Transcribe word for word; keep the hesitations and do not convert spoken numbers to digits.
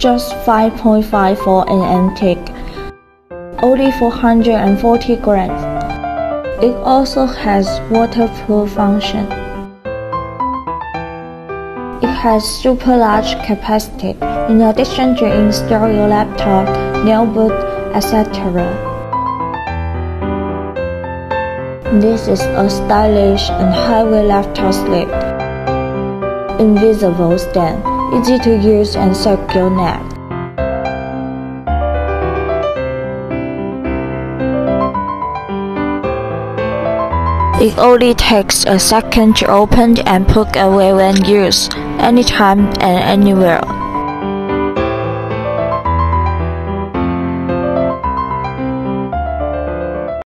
just five point five for an antique, only four hundred forty grams. It also has waterproof function. It has super large capacity, in addition to install your laptop, notebook, et cetera. This is a stylish and highway laptop slip, invisible stand, easy to use and secure neck. It only takes a second to open and put away when used, anytime and anywhere.